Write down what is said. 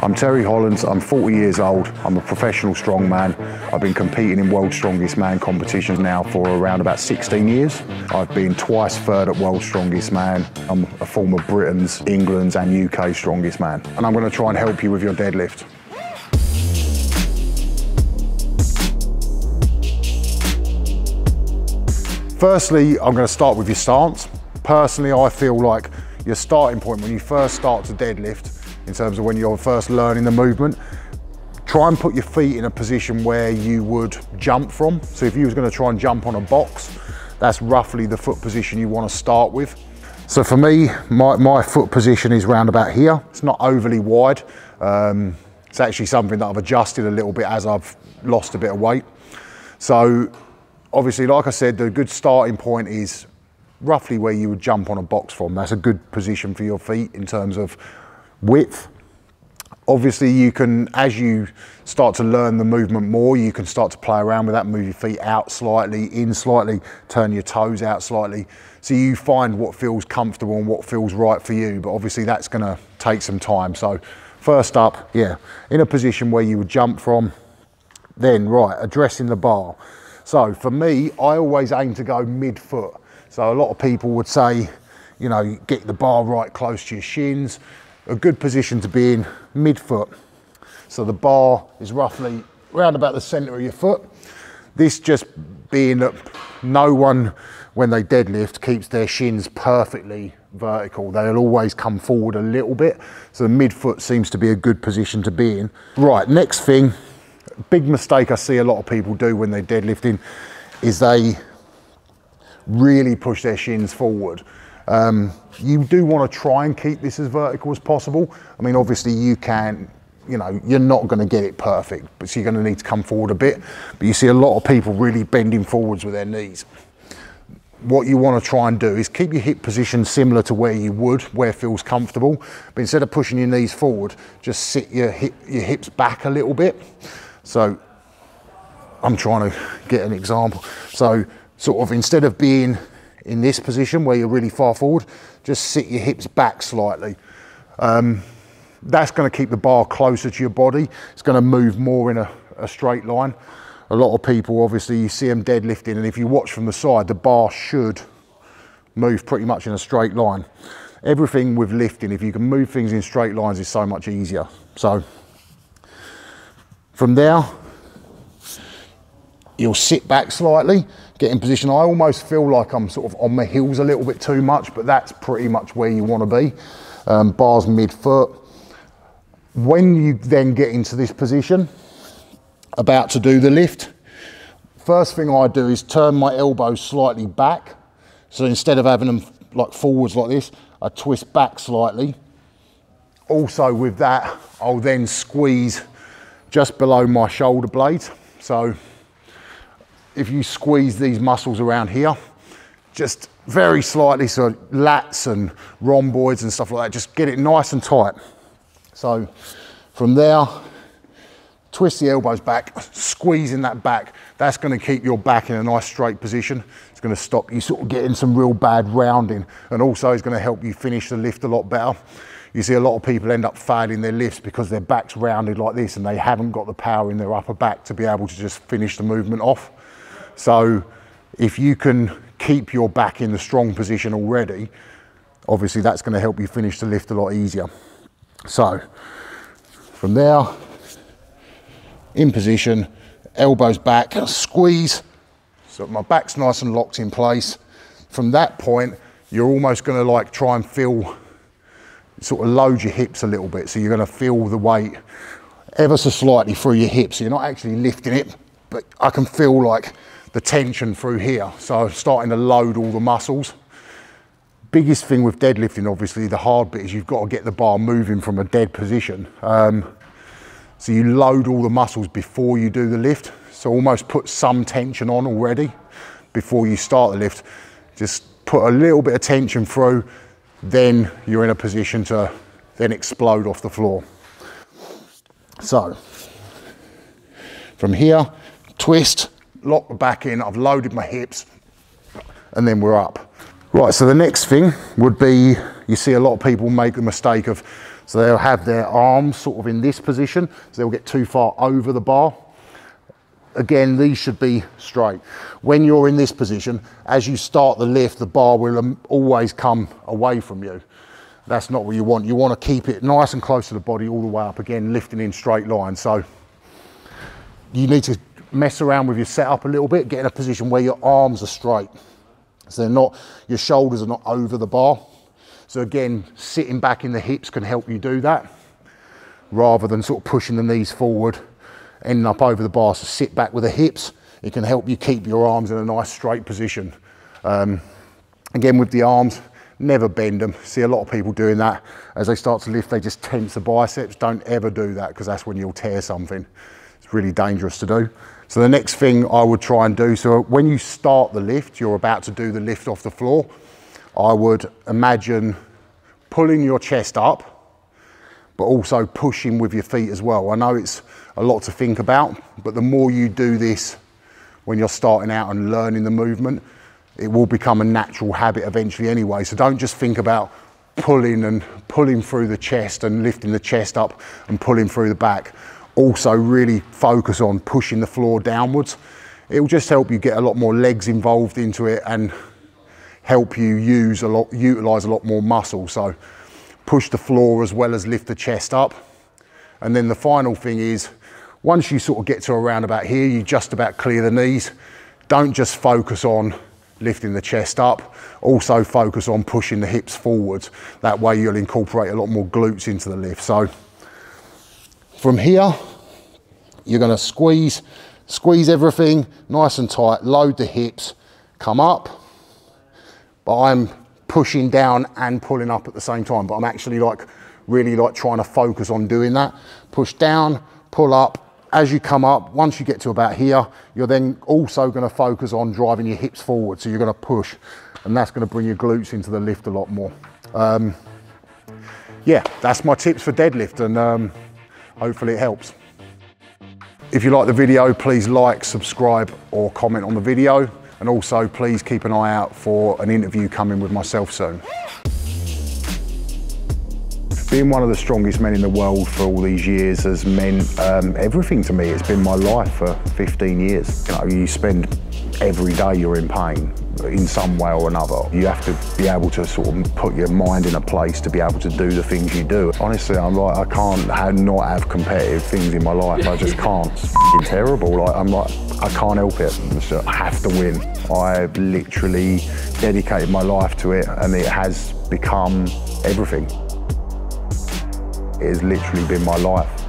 I'm Terry Hollands, I'm 40 years old, I'm a professional strongman. I've been competing in World's Strongest Man competitions now for around about 16 years. I've been twice third at World's Strongest Man. I'm a former Britain's, England's and UK's Strongest Man. And I'm going to try and help you with your deadlift. Firstly, I'm going to start with your stance. Personally, I feel like your starting point when you first start to deadlift, in terms of when you're first learning the movement, try and put your feet in a position where you would jump from. So if you was going to try and jump on a box, that's roughly the foot position you want to start with. So for me, my foot position is round about here. It's not overly wide. It's actually something that I've adjusted a little bit as I've lost a bit of weight. So obviously, like I said, the good starting point is roughly where you would jump on a box from. That's a good position for your feet in terms of width. Obviously, you can, as you start to learn the movement more, you can start to play around with that, move your feet out slightly, in slightly, turn your toes out slightly, so you find what feels comfortable and what feels right for you. But obviously that's going to take some time. So first up, yeah, in a position where you would jump from, then right, addressing the bar. So for me, I always aim to go mid-foot. So a lot of people would say, you know, get the bar right close to your shins. A good position to be in, mid-foot. So the bar is roughly round about the center of your foot. This just being that no one, when they deadlift, keeps their shins perfectly vertical. They'll always come forward a little bit. So the mid-foot seems to be a good position to be in. Right, next thing, big mistake I see a lot of people do when they're deadlifting is they really push their shins forward. You do want to try and keep this as vertical as possible. I mean, obviously you can, you know, you're not going to get it perfect, but so you're going to need to come forward a bit. But you see a lot of people really bending forwards with their knees. What you want to try and do is keep your hip position similar to where you would, where it feels comfortable. But instead of pushing your knees forward, just sit your hips back a little bit. So I'm trying to get an example. So sort of instead of being in this position where you're really far forward, just sit your hips back slightly. That's going to keep the bar closer to your body. It's going to move more in a straight line. A lot of people, obviously, you see them deadlifting, and if you watch from the side, the bar should move pretty much in a straight line. Everything with lifting, if you can move things in straight lines, is so much easier. So from there, you'll sit back slightly, get in position. I almost feel like I'm sort of on my heels a little bit too much, but that's pretty much where you want to be. Bars mid-foot. When you then get into this position, about to do the lift, first thing I do is turn my elbows slightly back. So instead of having them like forwards like this, I twist back slightly. Also with that, I'll then squeeze just below my shoulder blades. So if you squeeze these muscles around here, just very slightly, so lats and rhomboids and stuff like that, just get it nice and tight. So from there, twist the elbows back, squeezing that back. That's going to keep your back in a nice straight position. It's going to stop you sort of getting some real bad rounding, and also it's going to help you finish the lift a lot better. You see a lot of people end up failing their lifts because their back's rounded like this and they haven't got the power in their upper back to be able to just finish the movement off. So if you can keep your back in the strong position already, obviously that's going to help you finish the lift a lot easier. So from there, in position, elbows back, squeeze. So my back's nice and locked in place. From that point, you're almost going to like try and feel, sort of load your hips a little bit. So you're going to feel the weight ever so slightly through your hips. You're not actually lifting it, but I can feel like the tension through here. So I'm starting to load all the muscles. Biggest thing with deadlifting, obviously, the hard bit is you've got to get the bar moving from a dead position. So you load all the muscles before you do the lift. So almost put some tension on already before you start the lift. Just put a little bit of tension through, then you're in a position to then explode off the floor. So from here, twist, lock the back in, I've loaded my hips, and then we're up. Right, so the next thing would be, you see a lot of people make the mistake of So they'll have their arms sort of in this position, so they'll get too far over the bar. Again, these should be straight. When you're in this position, as you start the lift, the bar will always come away from you. That's not what you want. You want to keep it nice and close to the body all the way up, again, lifting in straight lines. So you need to mess around with your setup a little bit, get in a position where your arms are straight. So they're not, your shoulders are not over the bar. So again, sitting back in the hips can help you do that, rather than sort of pushing the knees forward, ending up over the bar. So sit back with the hips. It can help you keep your arms in a nice straight position. Again, with the arms, never bend them. See a lot of people doing that. As they start to lift, they just tense the biceps. Don't ever do that, because that's when you'll tear something. It's really dangerous to do. So the next thing I would try and do, so when you start the lift, you're about to do the lift off the floor, I would imagine pulling your chest up, but also pushing with your feet as well. I know it's a lot to think about, but the more you do this when you're starting out and learning the movement, it will become a natural habit eventually anyway. So don't just think about pulling through the chest and lifting the chest up and pulling through the back. Also really focus on pushing the floor downwards. It will just help you get a lot more legs involved into it and help you utilize a lot more muscle. So push the floor as well as lift the chest up. And then the final thing is, once you sort of get to around about here, you just about clear the knees. Don't just focus on lifting the chest up, also focus on pushing the hips forwards. That way you'll incorporate a lot more glutes into the lift. So from here, you're gonna squeeze everything nice and tight, load the hips, come up, but I'm pushing down and pulling up at the same time, but I'm actually really trying to focus on doing that. Push down, pull up. As you come up, once you get to about here, you're then also gonna focus on driving your hips forward. So you're gonna push, and that's gonna bring your glutes into the lift a lot more. Yeah, that's my tips for deadlift, and hopefully it helps. If you like the video, please like, subscribe, or comment on the video. And also, please keep an eye out for an interview coming with myself soon. Being one of the strongest men in the world for all these years has meant everything to me. It's been my life for 15 years. You know, you spend every day you're in pain in some way or another. You have to be able to sort of put your mind in a place to be able to do the things you do. Honestly, I'm like, I can't not have competitive things in my life. I just can't. It's f***ing terrible. Like, I'm like, I can't help it. I have to win. I've literally dedicated my life to it, and it has become everything. It has literally been my life.